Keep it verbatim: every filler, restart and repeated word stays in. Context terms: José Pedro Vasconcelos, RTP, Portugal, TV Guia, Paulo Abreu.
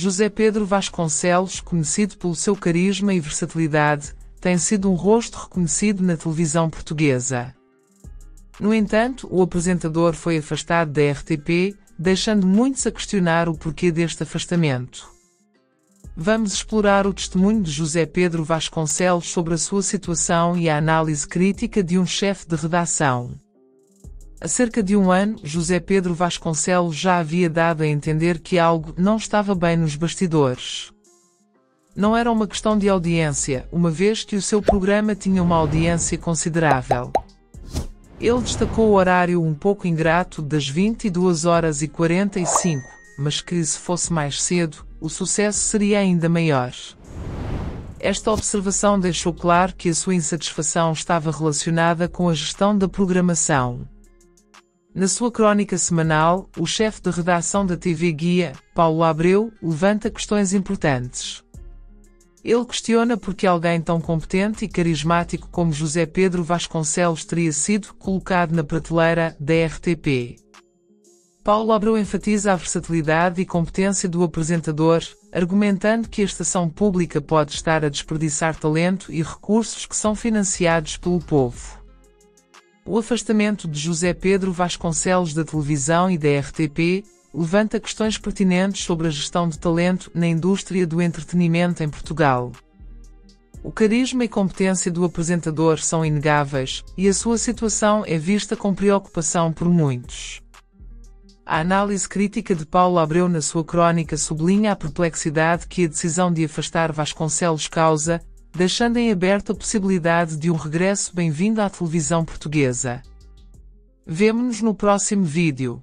José Pedro Vasconcelos, conhecido pelo seu carisma e versatilidade, tem sido um rosto reconhecido na televisão portuguesa. No entanto, o apresentador foi afastado da R T P, deixando muitos a questionar o porquê deste afastamento. Vamos explorar o testemunho de José Pedro Vasconcelos sobre a sua situação e a análise crítica de um chefe de redação. Há cerca de um ano, José Pedro Vasconcelos já havia dado a entender que algo não estava bem nos bastidores. Não era uma questão de audiência, uma vez que o seu programa tinha uma audiência considerável. Ele destacou o horário um pouco ingrato das vinte e duas horas e quarenta e cinco, mas que, se fosse mais cedo, o sucesso seria ainda maior. Esta observação deixou claro que a sua insatisfação estava relacionada com a gestão da programação. Na sua crónica semanal, o chefe de redação da T V Guia, Paulo Abreu, levanta questões importantes. Ele questiona por que alguém tão competente e carismático como José Pedro Vasconcelos teria sido colocado na prateleira da R T P. Paulo Abreu enfatiza a versatilidade e competência do apresentador, argumentando que a estação pública pode estar a desperdiçar talento e recursos que são financiados pelo povo. O afastamento de José Pedro Vasconcelos da televisão e da R T P levanta questões pertinentes sobre a gestão de talento na indústria do entretenimento em Portugal. O carisma e competência do apresentador são inegáveis e a sua situação é vista com preocupação por muitos. A análise crítica de Paulo Abreu na sua crónica sublinha a perplexidade que a decisão de afastar Vasconcelos causa, deixando em aberto a possibilidade de um regresso bem-vindo à televisão portuguesa. Vemo-nos no próximo vídeo.